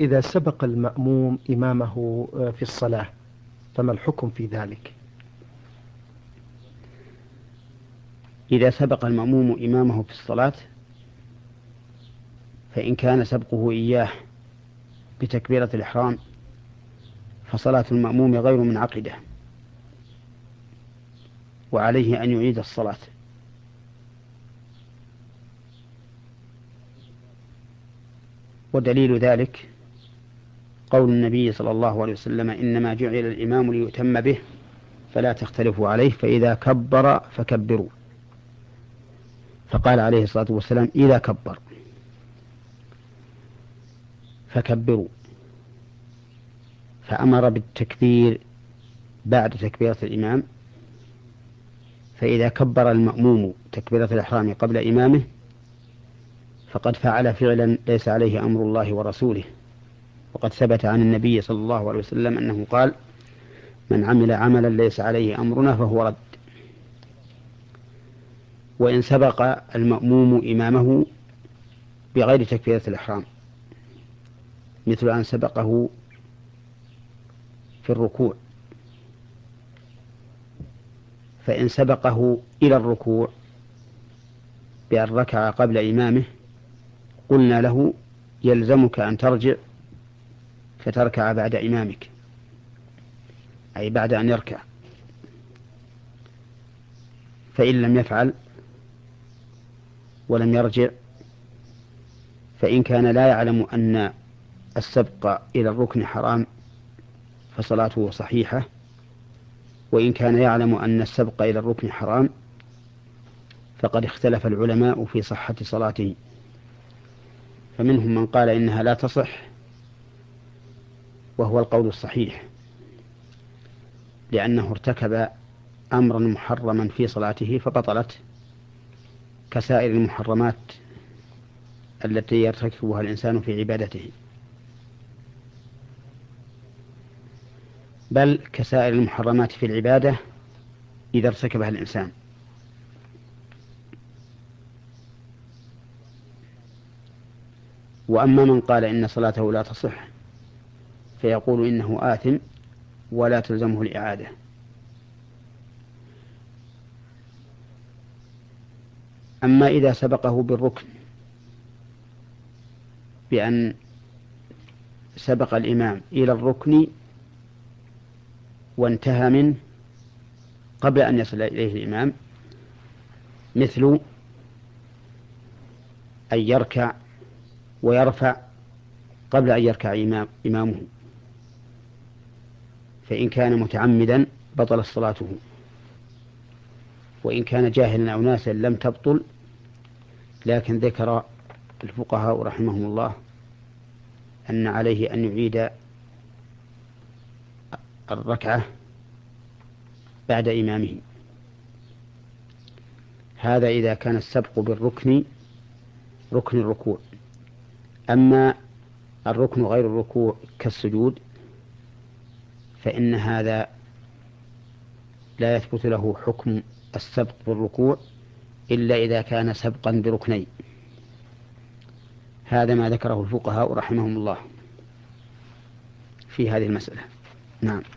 إذا سبق المأموم إمامه في الصلاة فما الحكم في ذلك؟ إذا سبق المأموم إمامه في الصلاة فإن كان سبقه إياه بتكبيرة الإحرام فصلاة المأموم غير منعقدة، وعليه أن يعيد الصلاة. ودليل ذلك قول النبي صلى الله عليه وسلم: إنما جعل الإمام ليؤتم به فلا تختلفوا عليه، فإذا كبر فكبروا. فقال عليه الصلاة والسلام: إذا كبر فكبروا، فأمر بالتكبير بعد تكبيرة الإمام. فإذا كبر المأموم تكبيرة الإحرام قبل إمامه فقد فعل فعلا ليس عليه أمر الله ورسوله، وقد ثبت عن النبي صلى الله عليه وسلم أنه قال: من عمل عملا ليس عليه أمرنا فهو رد. وإن سبق المأموم إمامه بغير تكبيرة الإحرام مثل أن سبقه في الركوع، فإن سبقه إلى الركوع بأن ركع قبل إمامه قلنا له: يلزمك أن ترجع فتركع بعد إمامك، أي بعد أن يركع. فإن لم يفعل ولم يرجع، فإن كان لا يعلم أن السبق إلى الركن حرام فصلاته صحيحة، وإن كان يعلم أن السبق إلى الركن حرام فقد اختلف العلماء في صحة صلاته، فمنهم من قال إنها لا تصح، وهو القول الصحيح، لأنه ارتكب أمرا محرما في صلاته فبطلت كسائر المحرمات التي يرتكبها الإنسان في عبادته، بل كسائر المحرمات في العبادة إذا ارتكبها الإنسان. وأما من قال إن صلاته لا تصح فيقول إنه آثم ولا تلزمه الإعادة. أما إذا سبقه بالركن بأن سبق الإمام إلى الركن وانتهى منه قبل أن يصل إليه الإمام مثل أن يركع ويرفع قبل أن يركع إمامه، فإن كان متعمدا بطل صلاته، وإن كان جاهلا أو ناسا لم تبطل، لكن ذكر الفقهاء رحمهم الله أن عليه أن يعيد الركعة بعد إمامه. هذا إذا كان السبق بالركن ركن الركوع. أما الركن غير الركوع كالسجود فإن هذا لا يثبت له حكم السبق بالركوع إلا إذا كان سبقا بركنين. هذا ما ذكره الفقهاء رحمهم الله في هذه المسألة. نعم.